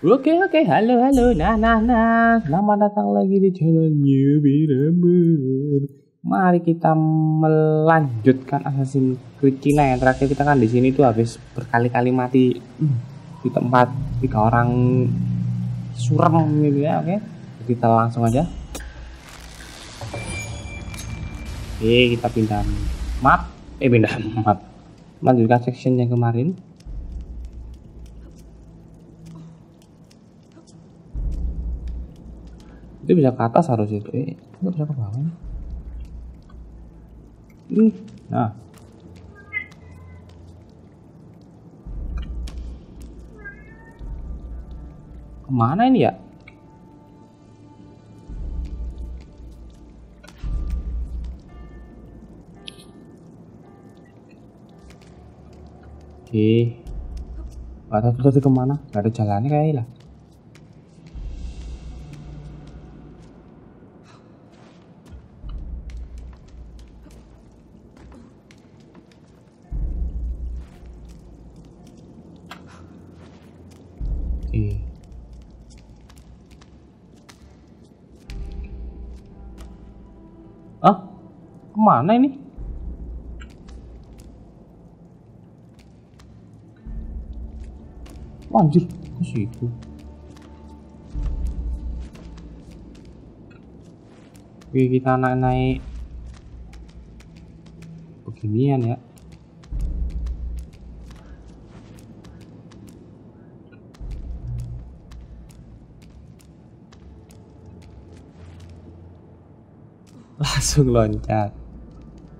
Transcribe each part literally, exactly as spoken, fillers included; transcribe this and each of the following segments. Oke oke, halo halo, nah nah nah, selamat datang lagi di channel Newbie Rubber. Mari kita melanjutkan Assassin's Creed China yang terakhir kita kan di sini tuh habis berkali-kali mati di tempat tiga orang suram gitu ya, oke. Kita langsung aja. Oke, kita pindah map, eh pindah map. Lanjutkan section yang kemarin. Itu bisa ke atas harus itu, eh nggak bisa ke bawah ini. Nah kemana ini ya? Oke, nggak tahu tadi kemana, nggak ada jalannya kayaknya lah. Ah, kemana ini? Anjir, ke situ. Oke, kita naik-naik beginian ya. Langsung loncat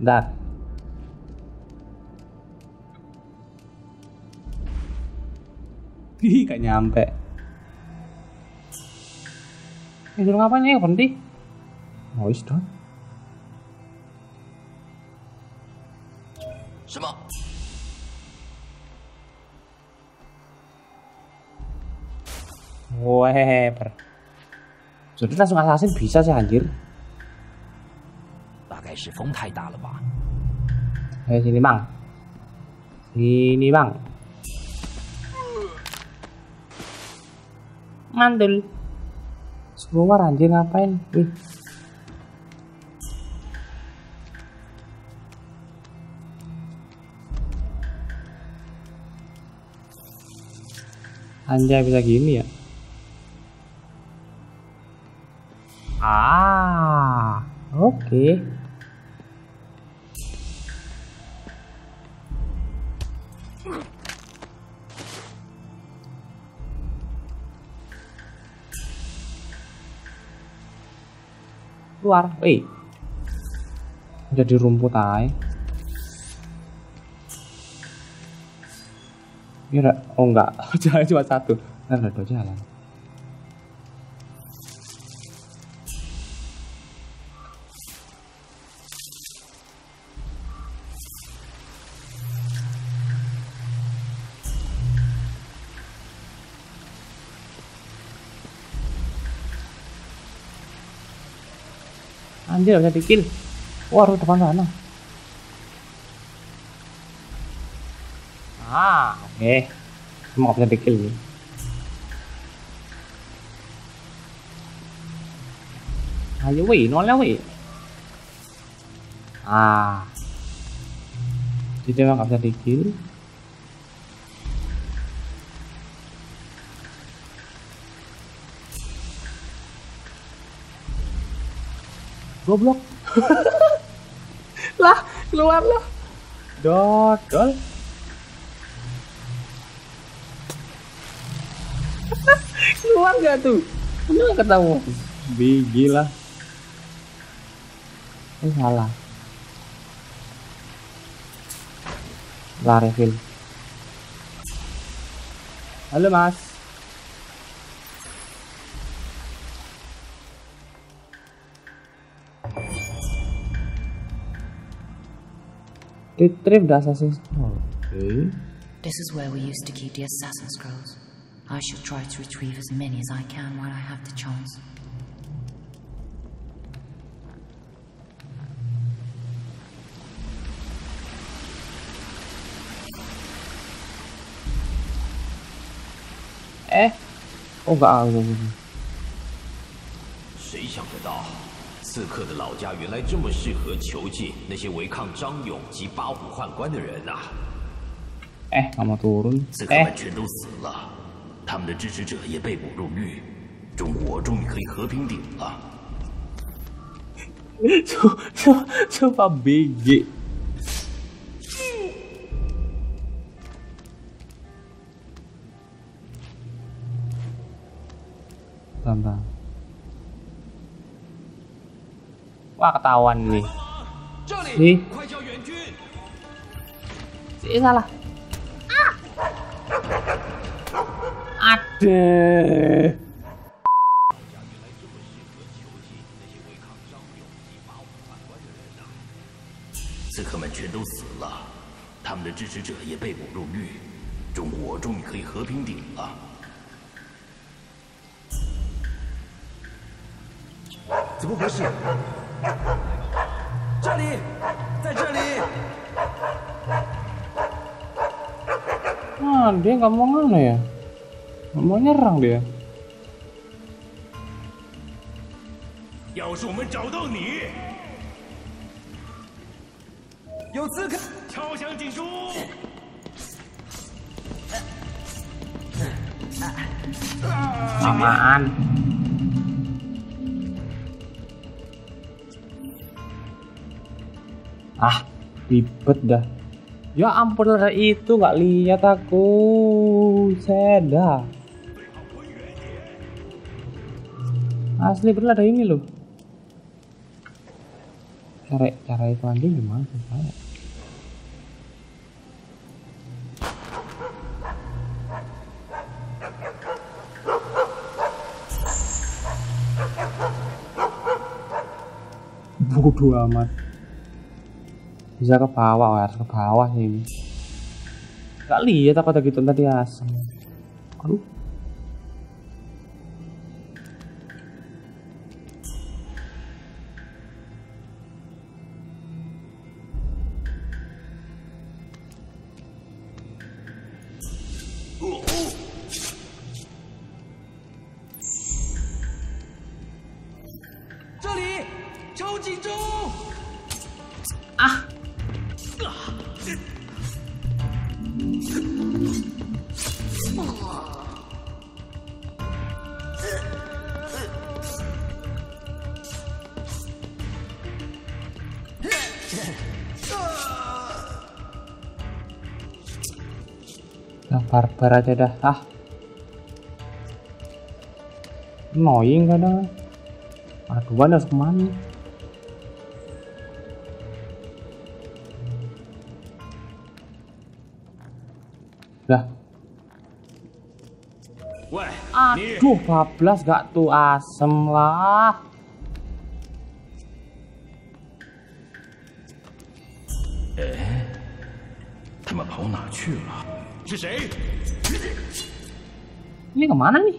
dak. Ih, gak nyampe. Ini suruh ngapain ya, berhenti. Noise dong. Semua. Weh, per. Jadi langsung assassin bisa sih anjir. Eh, sini bang, sini bang, mandul, keluar anjir ngapain? Wih, anjay bisa gini ya? Ah, oke. Okay. Keluar, eh, udah di rumput ay. Ini ada, oh enggak, jalan cuma satu, ntar ada dua jalan. Anjir, gak bisa di-kill. Wah, harus depan sana. Ah, oke. Okay. Semua gak bisa di-kill nih. Ayo weh, nolnya weh. Ah. Jadi emang gak bisa di-kill. Goblok. Lah, keluar lah. Dodol. Keluar gak tuh? Kenapa ketemu? Bigi lah. Eh, salah. Lah, refill. Halo, Mas. Retrieve the assassin scroll. Okay. This is where we used to keep the assassin scrolls. I should try to retrieve as many as I can while I have the chance. Oh enggak. Eh, nggak mau turun. Eh. Coba B G. Tantang. Wah, ketahuan nih. Nih. Si salah. Aduh. Nah, dia nggak mau ngana ya? Nggak mau nyerang dia. Aman. Ah, ribet dah. Ya ampun, itu nggak lihat aku. Sedah. Asli bener ada ini loh. Cara cara itu anjing gimana saya? Bodoh amat. Bisa ke bawah, harus ke bawah ini. Gak lihat apa tadi gitu tadi asem. Aduh. Barbar aja dah, ah annoying kadang aduan harus kemana. Dah aduh bablas gak tuh, asem lah. Eh, ini kemana nih?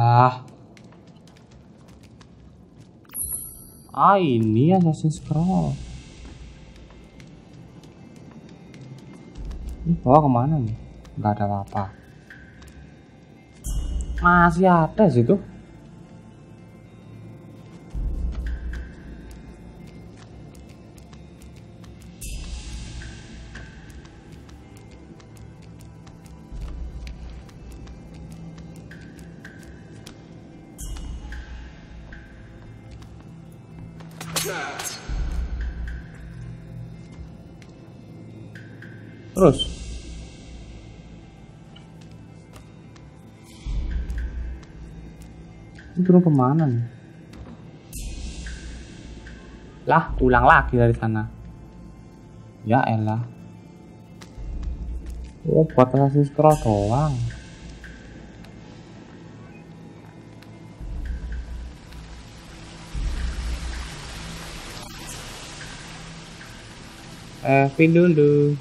Ah, ah ini Assassin's Creed. Ini bawa kemana nih? Gak ada apa-apa. Masih ada situ. Terus Ini turun kemana nih? Lah, pulang lagi dari sana. Ya elah. Oh, buat hasil scroll doang. Eh, pin dulu.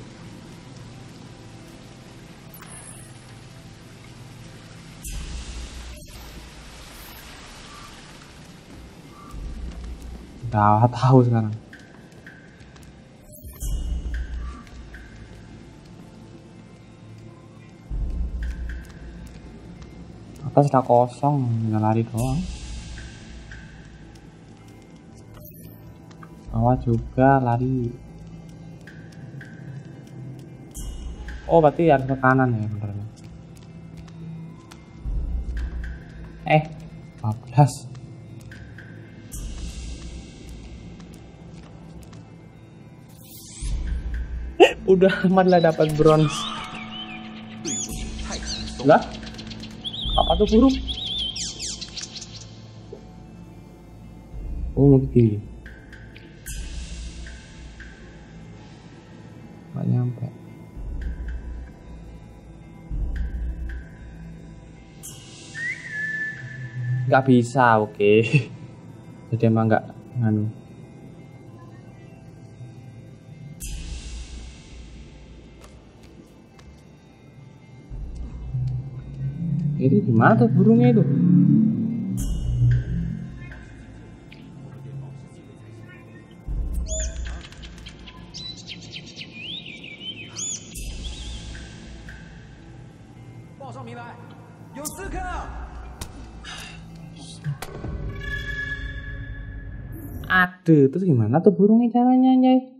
Udah tahu sekarang. Atas sudah kosong, tinggal lari doang. Bawah juga lari. Oh, berarti harus ke kanan ya, bener. Eh, empat belas. Udah amat lah dapat bronze. Lah? Apa tuh buruk? Oh, mungkin. Gak nyampe. Nggak bisa, oke. Okay. Jadi emang nggak anu. Jadi gimana tuh burungnya itu? Aduh, terus gimana tuh burungnya caranya, anjay?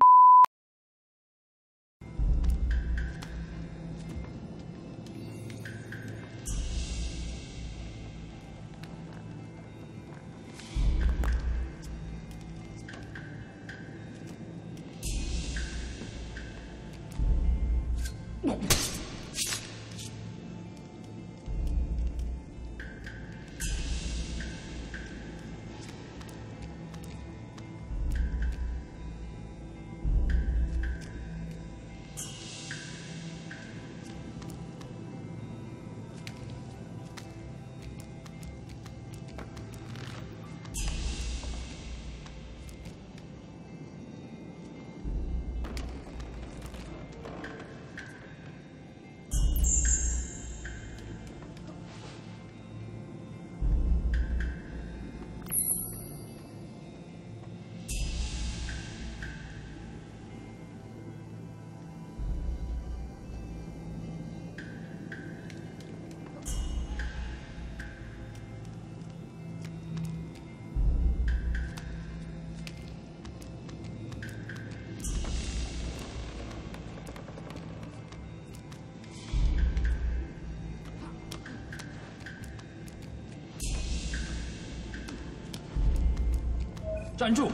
Jangan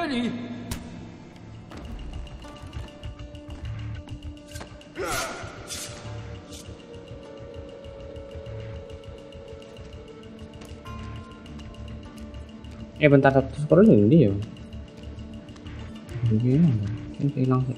hei eh bentar, satu skor ini ya. Begini, ini hilang sih.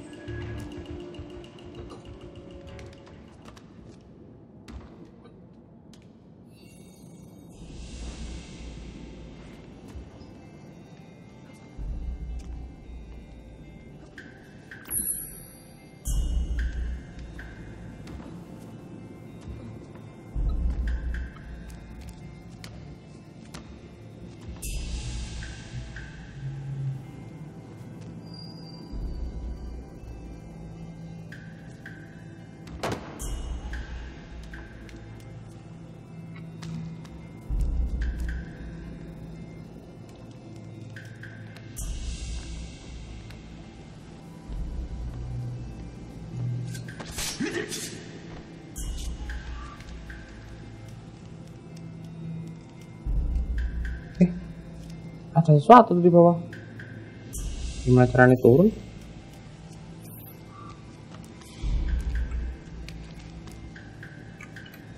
Eh, ada sesuatu di bawah. Gimana caranya turun?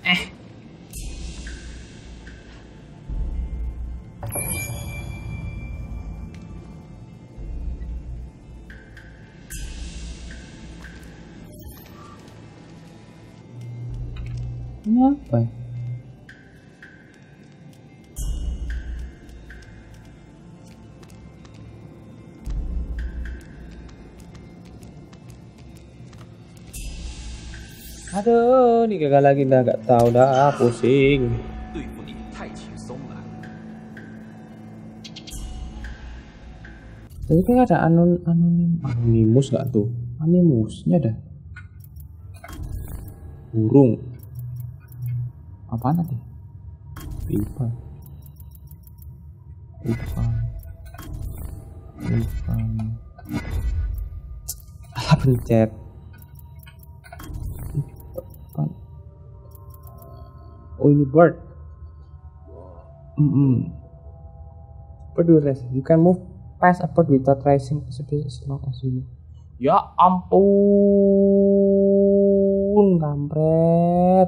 Eh, Apa? Aduh, ini gagal lagi dah, gak tahu dah, pusing. Jadi kayak ada anon anonim Animus gak tuh? Animusnya dah. Burung. Apa nanti? Pipa. Pipa. Pipa. Alah pencet. Pipa. Oh ini bird. Mm -mm. Pedulis. You can move past a bird without rising as long as you. Ya ampun, kampret.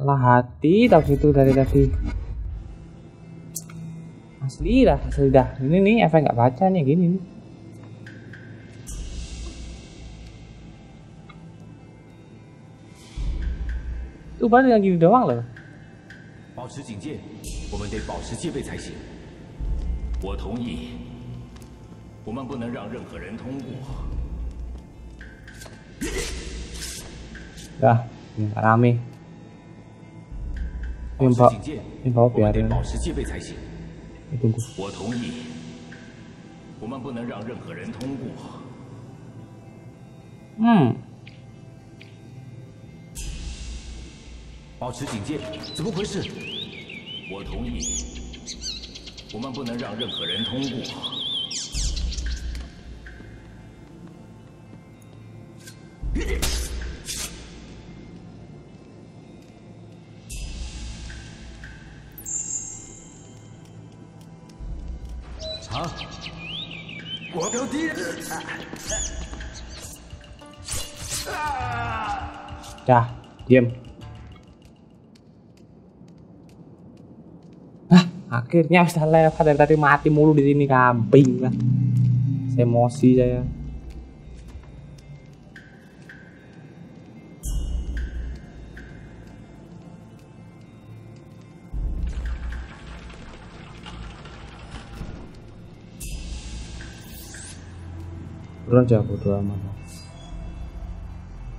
Lah hati tapi itu dari tadi asli dah asli dah ini nih efek nggak baca nih gini nih. Tuh banyak yang gini doang loh. Dah rame. Yang bawa, yang bawa biarin. Tunggu. Hmm. Dah, diam. Hah, akhirnya bisa lewat dari tadi mati mulu di sini kambing lah. Saya emosi saya. Belum jago dua amat.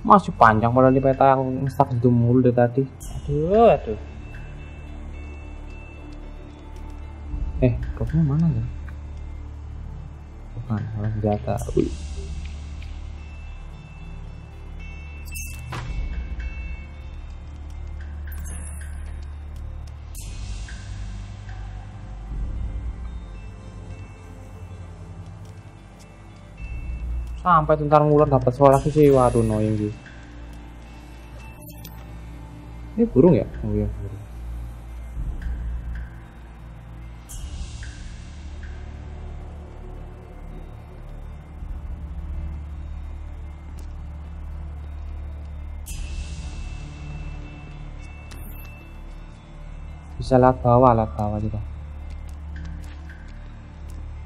Masih panjang padahal di peta aku ngestak itu mulu dari tadi. Aduh, aduh. Eh, dropnya mana ya? Bukan, malah senjata. Wih. Sampai tentara ngular dapat soal lagi sih, waduh noyeng gitu. Ini burung ya? Oh iya burung. Bisa lat bawah, lat bawah juga.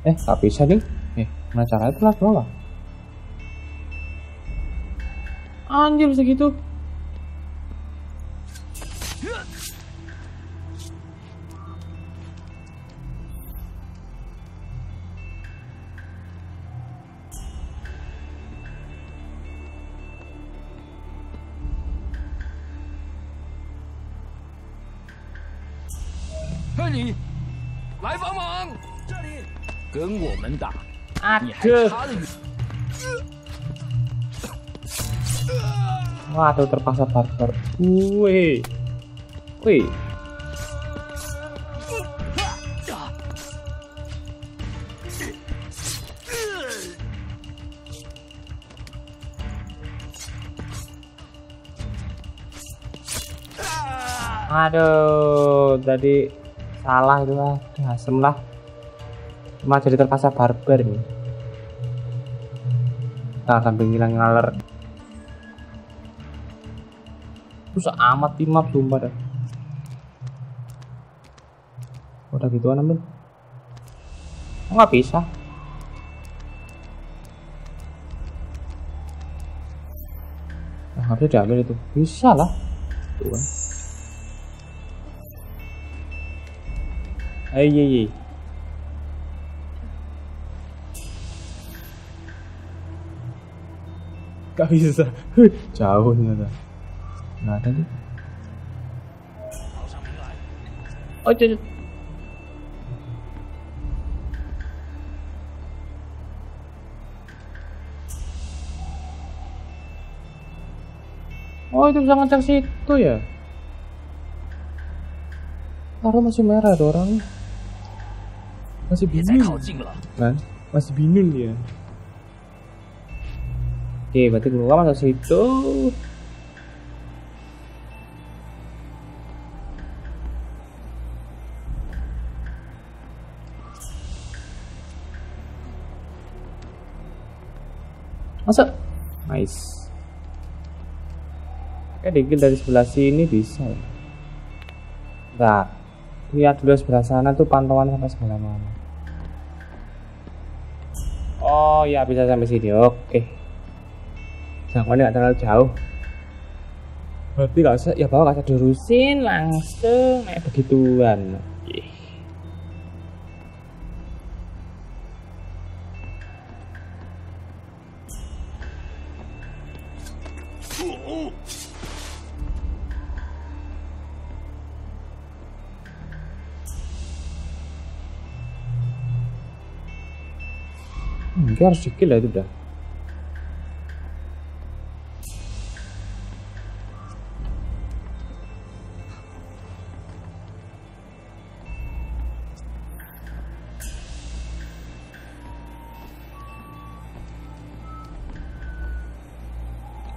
Eh, tak bisa ding. Eh, mana caranya itu lat bawah? Anjir segitu. Hei, lai bang bang. Sini. Dengan kita打. Aduh. Waduh, terpaksa barbar. Wih, wih. Aduh, tadi salah itu lah, asem lah. Cuma jadi terpaksa barbar nih. Nah, sambil ngilang ngaler. Susah amat timap, sumpah dah. Udah gituan ambil. Oh, nggak bisa. Nah, harusnya diambil itu. Bisa lah. Tuh kan. Ayo, ayo. Gak bisa. Jauh ternyata. Nggak ada tuh. Oh, jadi oh, itu bisa ngecek situ ya. Taruh masih merah ada orang. Masih bingung. Kan? Masih bingung dia. Oke, berarti keluar masuk situ. Masuk. Nice. Oke, digil dari sebelah sini bisa ya. Nah, lihat dulu sebelah sana tuh pantauan sampai sebelah mana. Oh ya, bisa sampai sini. Oke, jangkauannya nggak terlalu jauh. Berarti nggak usah ya bawa kaca diurusin langsung kayak begituan. Oke. Mungkin harus dikil lah itu udah.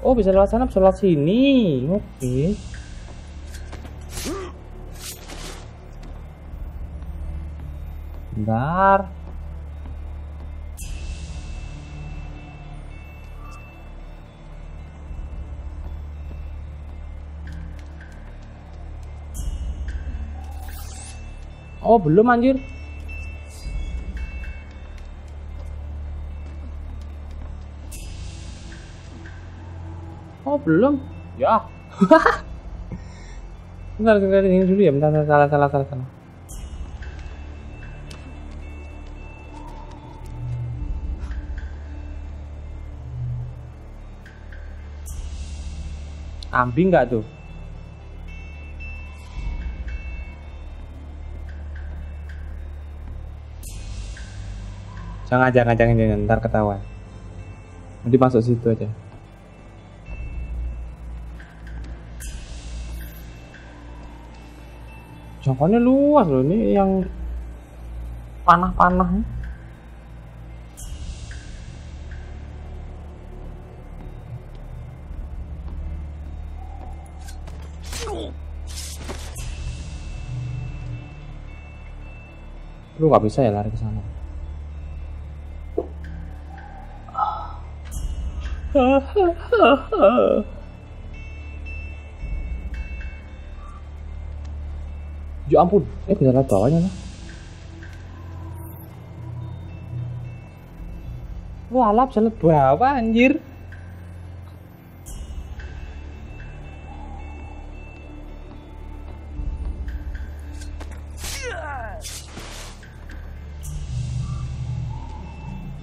Oh, bisa lewat sana, bisa lewat sini. Oke. Okay. Bentar. Oh, belum anjir. Oh, belum. Ya. Bentar, bentar ini dulu ya. Bentar, salah, salah, salah, salah. Ambing nggak tuh? Jangan, jangan, jangan, jangan, ntar ketahuan. Nanti masuk situ aja. Jangkauannya luas loh, ini yang panah-panah. Lu nggak bisa ya lari ke sana. Ya ampun, eh bisa lihat bawahnya lah. Walah, bisa lihat bawah anjir.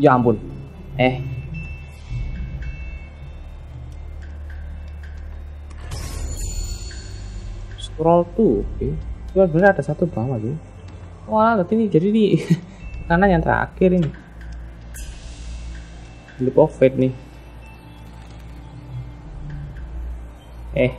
Ya ampun. Eh scroll tuh, oke. Okay. Sebenarnya ada satu bawah lagi. Wah, berarti ini jadi di kanan yang terakhir ini. Loop of fate nih. Eh.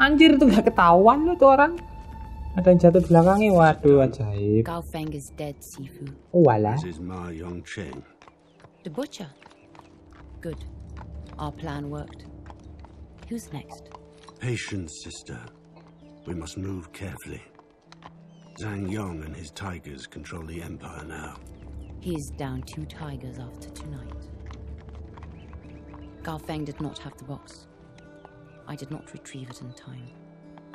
Anjir, tuh gak ketahuan loh tuh orang. Ada yang jatuh belakangnya, waduh ajaib. Gao Feng is dead, Sifu. Oh, wala. This is Ma Yongcheng. The butcher. Good. Our plan worked. Who's next? Patience, sister. We must move carefully. Zhang Yong and his tigers control the empire now. He's down two tigers after tonight. Gao Feng did not have the box. I did not retrieve it in time.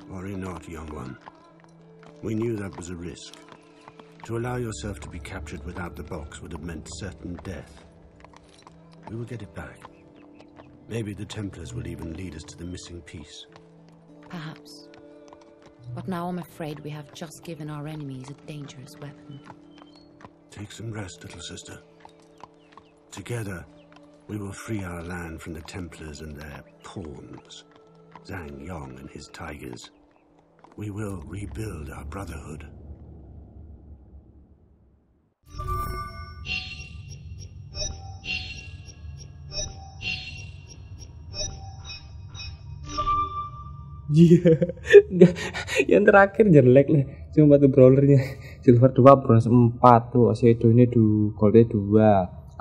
Worry not, young one. We knew that was a risk. To allow yourself to be captured without the box would have meant certain death. We will get it back. Maybe the Templars will even lead us to the missing piece. Perhaps. But now I'm afraid we have just given our enemies a dangerous weapon. Take some rest, little sister. Together, we will free our land from the Templars and their pawns, Zhang Yong and his tigers. We will rebuild our brotherhood. Iya, yang terakhir jelek lah, cuma batu brawlernya silver dua, bronze empat tuh, shadow ini dua, goldnya dua,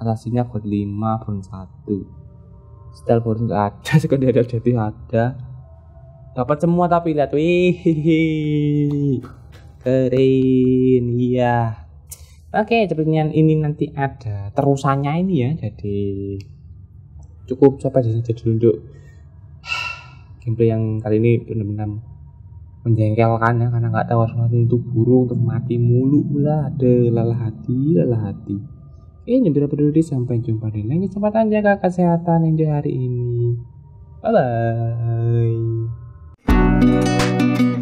asasinya gold lima, bronze satu. Style bronze nggak ada, sekali ada jadi ada. Dapat semua tapi lihat, wih, keren, iya. Oke, sepertinya ini nanti ada terusannya ini ya, jadi cukup sampai di sini dulu untuk gameplay yang kali ini benar-benar menjengkelkan ya, karena nggak tahu harus mati itu burung terus mati mulu lah, ada lelah hati, lelah hati. Ini Newbie Rubber, sampai jumpa di lain kesempatan, jaga kesehatan, enjoy hari ini. Bye bye.